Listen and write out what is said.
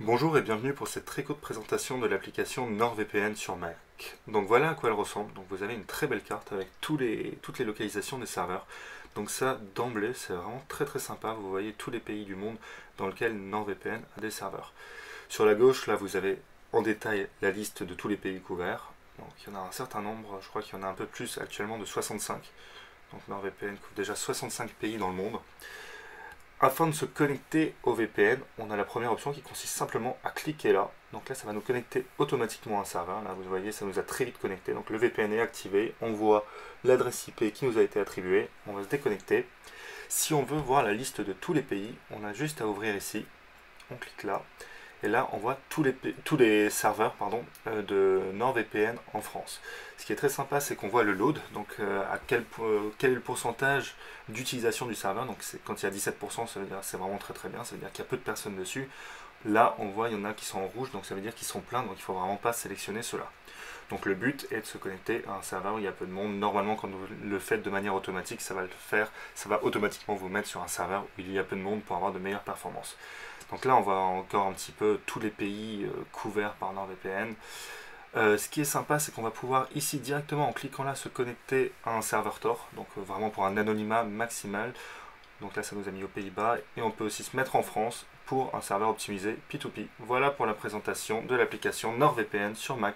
Bonjour et bienvenue pour cette très courte présentation de l'application NordVPN sur Mac. Donc voilà à quoi elle ressemble. Donc vous avez une très belle carte avec toutes les localisations des serveurs. Donc ça, d'emblée, c'est vraiment très très sympa. Vous voyez tous les pays du monde dans lesquels NordVPN a des serveurs. Sur la gauche, là, vous avez en détail la liste de tous les pays couverts. Donc il y en a un certain nombre, je crois qu'il y en a un peu plus actuellement de 65. Donc NordVPN couvre déjà 65 pays dans le monde. Afin de se connecter au VPN, on a la première option qui consiste simplement à cliquer là. Donc là, ça va nous connecter automatiquement à un serveur. Là, vous voyez, ça nous a très vite connecté. Donc le VPN est activé. On voit l'adresse IP qui nous a été attribuée. On va se déconnecter. Si on veut voir la liste de tous les pays, on a juste à ouvrir ici. On clique là. Et là, on voit tous les serveurs de NordVPN en France. Ce qui est très sympa, c'est qu'on voit le load, donc à quel est le pourcentage d'utilisation du serveur. Donc quand il y a 17%, ça veut dire que c'est vraiment très très bien, ça veut dire qu'il y a peu de personnes dessus. Là, on voit, il y en a qui sont en rouge, donc ça veut dire qu'ils sont pleins, donc il ne faut vraiment pas sélectionner ceux-là. Donc le but est de se connecter à un serveur où il y a peu de monde. Normalement, quand vous le faites de manière automatique, ça va le faire, ça va automatiquement vous mettre sur un serveur où il y a peu de monde pour avoir de meilleures performances. Donc là, on voit encore un petit peu tous les pays couverts par NordVPN. Ce qui est sympa, c'est qu'on va pouvoir ici directement, en cliquant là, se connecter à un serveur Tor, donc vraiment pour un anonymat maximal. Donc là, ça nous a mis aux Pays-Bas et on peut aussi se mettre en France pour un serveur optimisé P2P. Voilà pour la présentation de l'application NordVPN sur Mac.